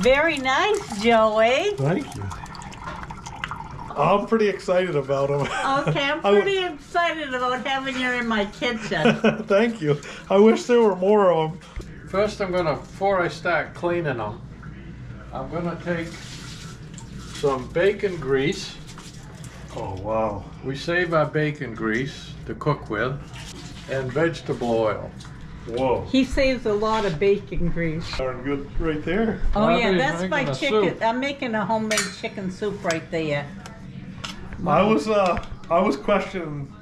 Very nice, Joey. Thank you. I'm pretty excited about them. Okay, I'm pretty excited about having you in my kitchen. Thank you. I wish there were more of them. First, I'm gonna, before I start cleaning them, I'm gonna take some bacon grease. Oh, wow. We save our bacon grease to cook with, and vegetable oil. Whoa. He saves a lot of bacon grease. Darn good right there. Oh, oh yeah, that's my chicken. Soup. I'm making a homemade chicken soup right there. I was uh, I was questioning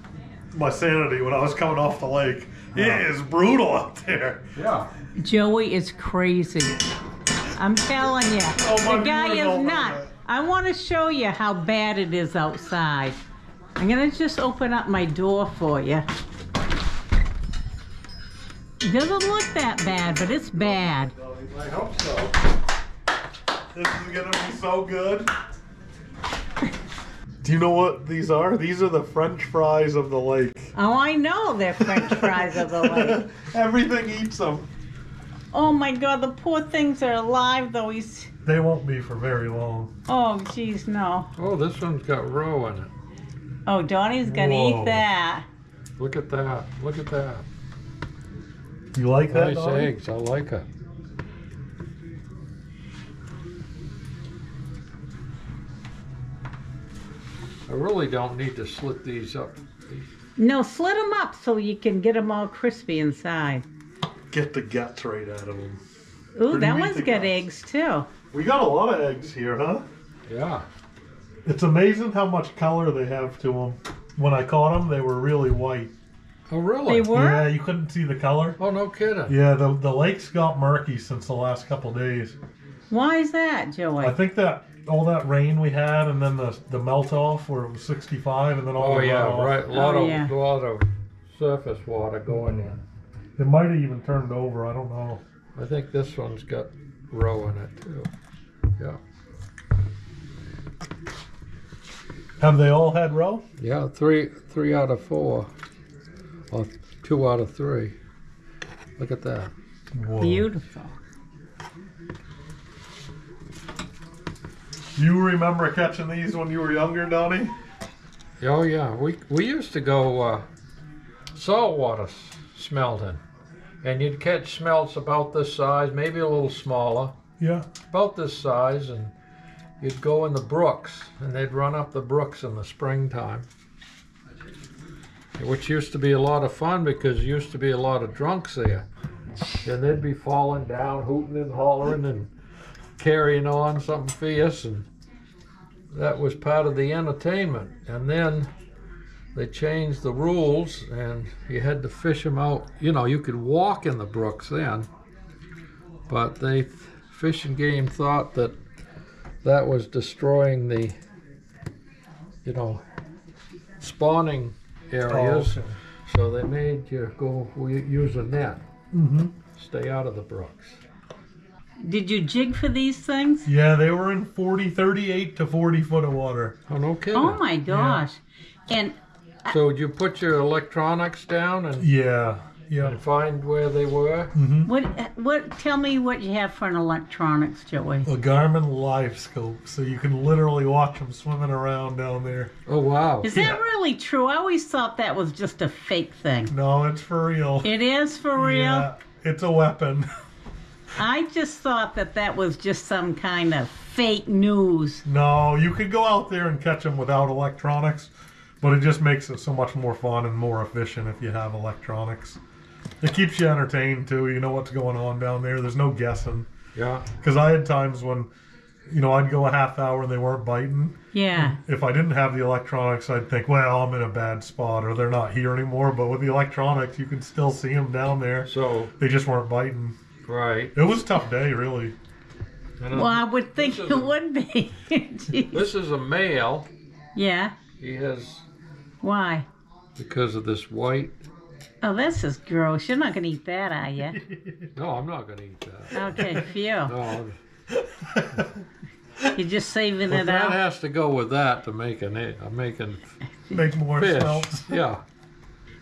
my sanity when I was coming off the lake. Yeah. It is brutal out there. Yeah. Joey is crazy. I'm telling you, oh, the guy is nuts. I want to show you how bad it is outside. I'm gonna just open up my door for you. It doesn't look that bad, but it's bad. I hope so. This is gonna be so good. Do you know what these are? These are the French fries of the lake. Oh, I know they're French fries of the lake. Everything eats them. Oh my God, the poor things are alive though. He's... They won't be for very long. Oh, geez, no. Oh, this one's got roe in it. Oh, Donnie's gonna Whoa. eat that. Look at that, look at that. You like that, Donnie? Nice eggs, I like it. I really don't need to slit these up. No, slit them up so you can get them all crispy inside. Get the guts right out of them. Ooh, Pretty that one's got guts. eggs too. We got a lot of eggs here, huh? Yeah. It's amazing how much color they have to them. When I caught them, they were really white. Oh, really? They were? Yeah, you couldn't see the color. Oh, no kidding. Yeah, the, the lake's got murky since the last couple days. Why is that, Joey? I think that... all that rain we had, and then the the melt off where it was sixty-five, and then all oh, the yeah, off. Right. A lot oh, of yeah. lot of surface water going in. It might have even turned over. I don't know. I think this one's got roe in it too. Yeah. Have they all had roe? Yeah, three three out of four, or two out of three. Look at that. Whoa. Beautiful. You remember catching these when you were younger, Donnie? Oh yeah, we we used to go uh, saltwater smelting, and you'd catch smelts about this size, maybe a little smaller. Yeah. About this size, and you'd go in the brooks, and they'd run up the brooks in the springtime, which used to be a lot of fun because there used to be a lot of drunks there, and they'd be falling down, hooting and hollering, and carrying on something fierce, and that was part of the entertainment. And then they changed the rules, and you had to fish them out. You know, you could walk in the brooks then, but they, Fish and Game, thought that that was destroying the, you know, spawning areas. Oh, okay. So they made you go use a net. Mm-hmm. Stay out of the brooks. Did you jig for these things? Yeah, they were in forty, thirty-eight to forty foot of water. Oh, no kidding. Oh my gosh. Yeah. And I, so would you put your electronics down and yeah, yeah, and find where they were? Mm-hmm. What what tell me what you have for an electronics, Joey? A Garmin Livescope, so you can literally watch them swimming around down there. Oh wow. Is yeah. that really true? I always thought that was just a fake thing. No, it's for real. It is for real. Yeah, it's a weapon. I just thought that that was just some kind of fake news. No, you could go out there and catch them without electronics, but it just makes it so much more fun and more efficient if you have electronics. It keeps you entertained, too. You know what's going on down there. There's no guessing. Yeah. Because I had times when, you know, I'd go a half hour and they weren't biting. Yeah. If I didn't have the electronics, I'd think, well, I'm in a bad spot, or they're not here anymore. But with the electronics, you can still see them down there. So they just weren't biting. Right. It was a tough day, really. And well, I would think it a, would be. This is a male. Yeah. He has... Why? Because of this white Oh, this is gross. You're not going to eat that, are you? No, I'm not going to eat that. Okay, phew. No, you're just saving but it that out. That has to go with that to make an egg. I'm making make more fish. Smelts. Yeah.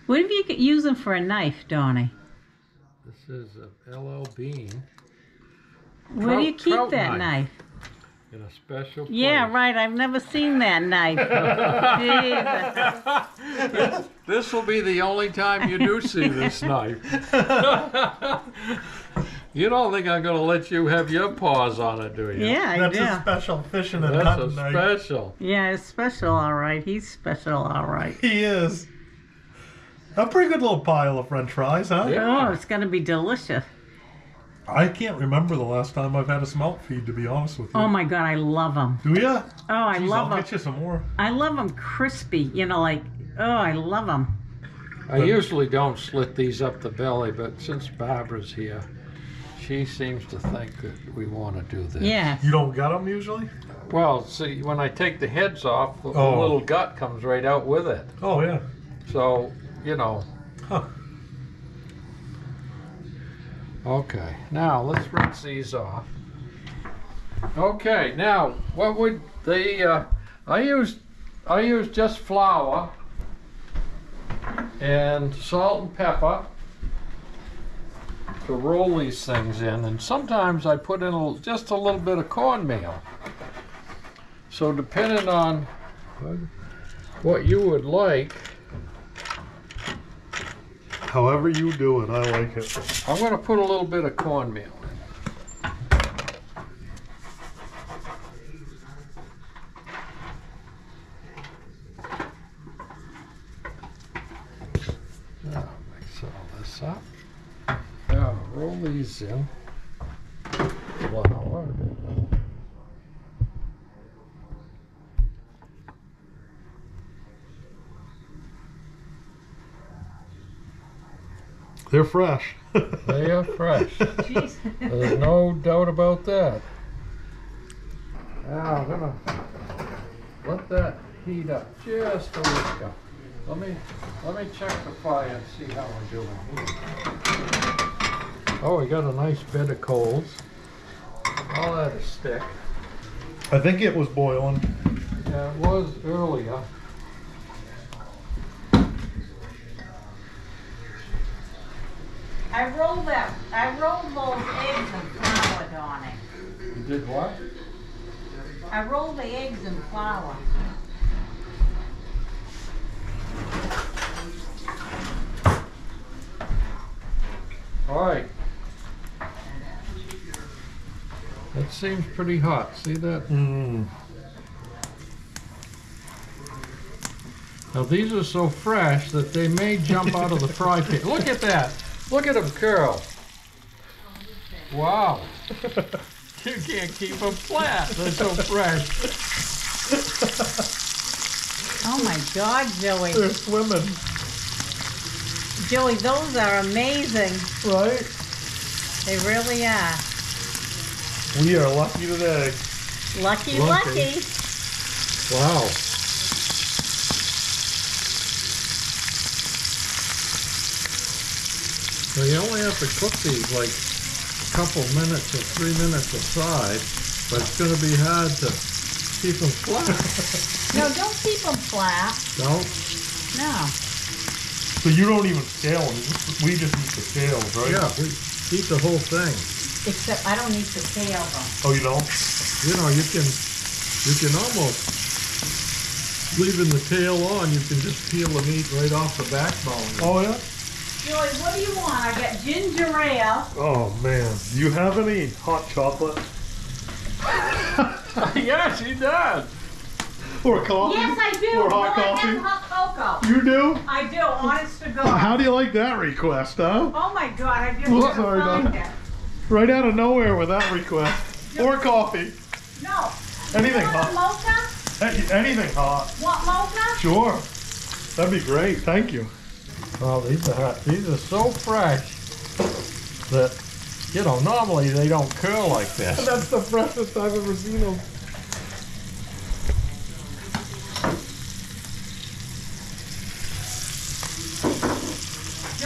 What if you could use them for a knife, Donnie? This is a L L Bean. Where trout, do you keep that knife? knife? In a special place. Yeah, right. I've never seen that knife. This will be the only time you do see this knife. You don't think I'm going to let you have your paws on it, do you? Yeah, I That's do. a special fishing and hunting knife. That's a special. Yeah, it's special, all right. He's special, all right. He is. A pretty good little pile of french fries, huh? Yeah. Oh, it's going to be delicious. I can't remember the last time I've had a smelt feed, to be honest with you. Oh my God, I love them. Do ya? Oh, I Jeez, love I'll them. I'll get you some more. I love them crispy, you know, like, oh, I love them. I but, usually don't slit these up the belly, but since Barbara's here, she seems to think that we want to do this. Yeah. You don't gut them usually? Well, see, when I take the heads off, the oh. little gut comes right out with it. Oh, yeah. So, you know. Huh. Okay, now let's rinse these off. Okay, now what would the uh, I used I used just flour and salt and pepper to roll these things in, and sometimes I put in a, just a little bit of cornmeal. So depending on what you would like. However you do it, I like it. I'm going to put a little bit of cornmeal in. Now, mix all this up. Now, roll these in. Flour. They're fresh. They are fresh. Jeez. There's no doubt about that. Now I'm gonna let that heat up just a little bit. Let me let me check the fire and see how we're doing. Oh, we got a nice bed of coals. I'll let it stick. I think it was boiling. Yeah, it was earlier. I rolled that. I rolled those eggs in flour, Donnie. You did what? I rolled the eggs in flour. All right. That seems pretty hot. See that? Mm. Now these are so fresh that they may jump out of the fry pan. Look at that. Look at them curl. Wow. You can't keep them flat. They're so fresh. Oh my God, Joey. They're swimming. Joey, those are amazing. Right? They really are. We are lucky today. Lucky, lucky. lucky. Wow. So you only have to cook these like a couple minutes or three minutes aside, but it's going to be hard to keep them flat. No, don't keep them flat. Don't? No. So you don't even scale them. We just eat the scales, right? Yeah, we eat the whole thing. Except I don't eat the tail though. Oh, you don't? You know, you can, you can almost... Leaving the tail on, you can just peel the meat right off the backbone. Oh, yeah? Joey, what do you want? I got ginger ale. Oh man, do you have any hot chocolate? Yeah, she does. Or coffee? Yes, I do. Or hot well, coffee? I have hot cocoa. You do? I do, honest to God. How do you like that request, huh? Oh my God, I didn't well, sorry find it. Right out of nowhere with that request. No. Or coffee. No. Anything you want hot. A mocha? Anything hot. Want mocha? Sure. That'd be great, thank you. Well, these are hot. These are so fresh that, you know, normally they don't curl like this. That's the freshest I've ever seen them.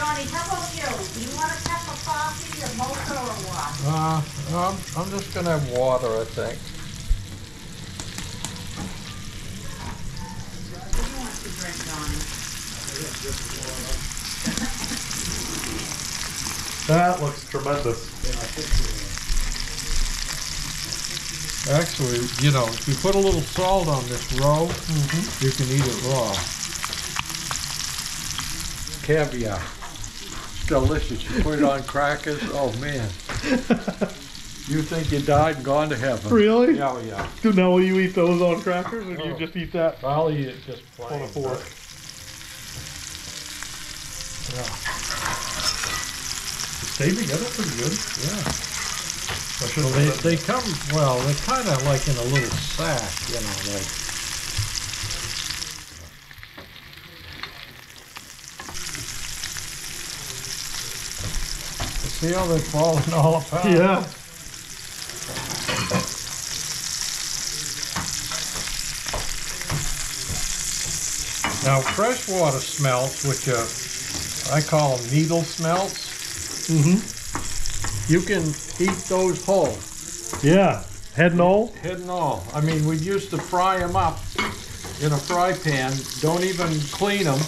Johnny, how about you? Do you want a cup of coffee or mocha or what? Uh, I'm, I'm just going to have water, I think. What do you want to drink, Johnny? That looks tremendous. Actually, you know, if you put a little salt on this roe, mm-hmm. you can eat it raw. Caviar. It's delicious. You put it on crackers. Oh, man. You think you died and gone to heaven. Really? Yeah, oh, yeah. So now will you eat those on crackers or do oh. you just eat that? I'll eat it just plain. On a fork. Yeah. They stay together pretty good. Yeah. Well, they, they come, well, they're kind of like in a little sack, you know, like. See how they're falling all apart? Yeah. Now, freshwater smelts, which are, I call them needle smelts, mm-hmm. you can eat those whole. Yeah, head and all? Head and all. I mean, we used to fry them up in a fry pan, don't even clean them,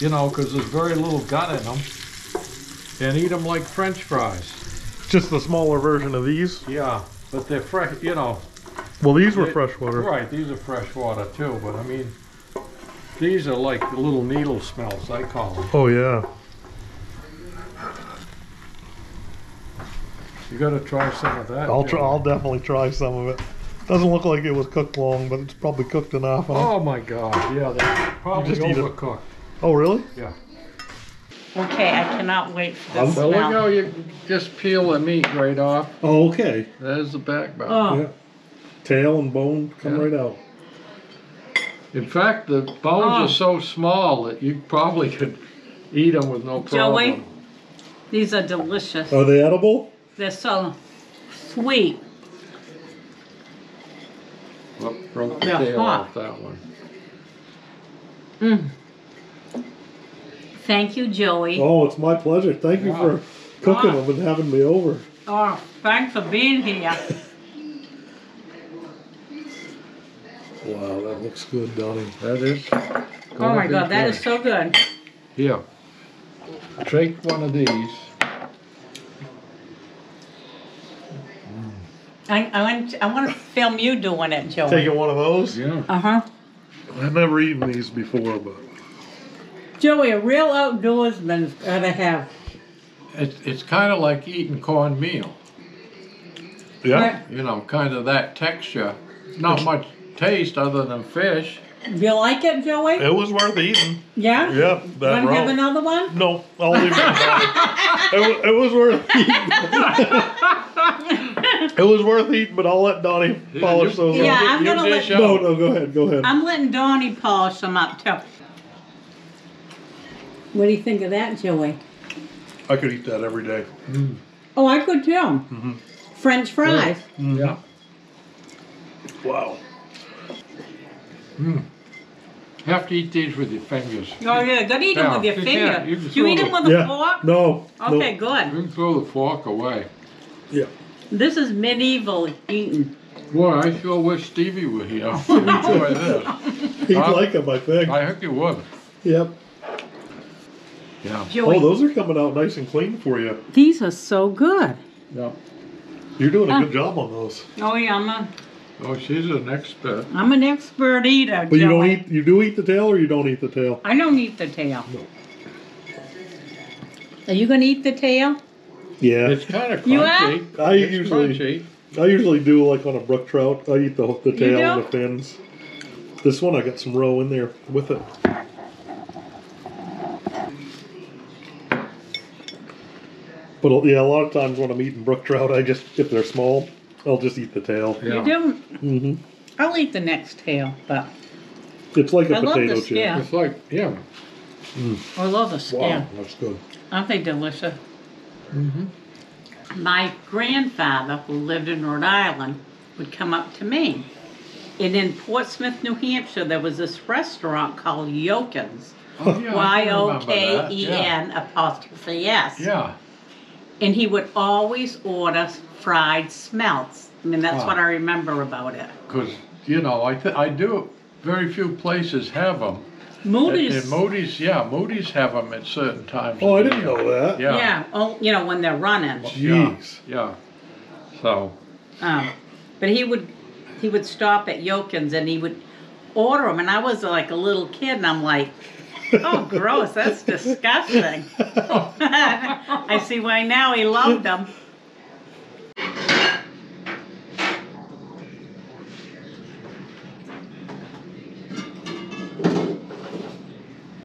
you know, because there's very little gut in them. And eat them like French fries. Just the smaller version of these? Yeah, but they're fresh, you know. Well, these were freshwater. Right, these are freshwater too, but I mean, these are like the little needle smelts, I call them. Oh, yeah. You gotta try some of that. I'll, try, I'll definitely try some of it. Doesn't look like it was cooked long, but it's probably cooked enough. Huh? Oh my God, yeah, they're probably overcooked. Oh, really? Yeah. Okay, I cannot wait for this smell. Well, look how you just peel the meat right off. Oh, okay. There's the back bone. Oh. Yeah. Tail and bone come yeah. right out. In fact, the bones oh. are so small that you probably could eat them with no problem. Joey, these are delicious. Are they edible? They're so sweet. Well, broke the They're tail hot. off that one. Mm. Thank you, Joey. Oh, it's my pleasure. Thank you oh. for cooking oh. them and having me over. Oh, thanks for being here. Wow, that looks good, Donnie. That is. Oh my God, that good. is so good. Here, take one of these. Mm. I, I, want, I want to film you doing it, Joey. Taking one of those? Yeah. Uh-huh. I've never eaten these before, but... Joey, a real outdoorsman's gotta have. It's it's kind of like eating cornmeal. Yeah. You know, kind of that texture. Not much taste other than fish. You like it, Joey? It was worth eating. Yeah. Yeah. You want to have another one? No, I'll leave it. it, it was worth eating. It was worth eating, but I'll let Donnie polish those up. Yeah, I'm gonna let. No, no, go ahead, go ahead. I'm letting Donnie polish them up too. What do you think of that, Joey? I could eat that every day. Mm. Oh, I could too. Mm-hmm. French fries. Mm. Yeah. Wow. Mm. You have to eat these with your fingers. Oh, yeah. Don't eat them with your finger. You, you eat them with a yeah. fork? No. Okay, no. good. You can throw the fork away. Yeah. This is medieval eating. Boy, I sure wish Stevie were here. Enjoy this. He'd I, like him, I think. I think he would. Yep. Yeah. Joey. Oh, those are coming out nice and clean for you. These are so good. Yeah. You're doing a uh, good job on those. Oh yeah, I'm a. Oh, she's an expert. I'm an expert eater. But Joey. you don't eat. You do eat the tail, or you don't eat the tail? I don't eat the tail. No. Are you gonna eat the tail? Yeah. It's kind of crunchy. You are? I it's usually. Crunchy. I usually do like on a brook trout. I eat the the tail and the fins. This one, I got some roe in there with it. But yeah, a lot of times when I'm eating brook trout, I just, if they're small, I'll just eat the tail. Yeah. You don't? Mm-hmm. I'll eat the next tail, but... It's like a I potato chip. It's like, yeah. Mm. I love the skin. Wow, that's good. Aren't they delicious? Mm-hmm. My grandfather, who lived in Rhode Island, would come up to Maine. And in Portsmouth, New Hampshire, there was this restaurant called Yoken's. Oh, yeah, Y O K E N yeah. apostrophe S. Yeah. And he would always order fried smelts. I mean, that's ah. what I remember about it. Because, you know, I, th I do, very few places have them. Moody's. And, and Moody's, yeah, Moody's have them at certain times. Oh, I didn't know that. Yeah. Yeah, oh, you know, when they're running. Jeez. Yeah, yeah. So. Um, but he would, he would stop at Yoken's and he would order them. And I was like a little kid and I'm like, oh, gross, that's disgusting. I see why now he loved them.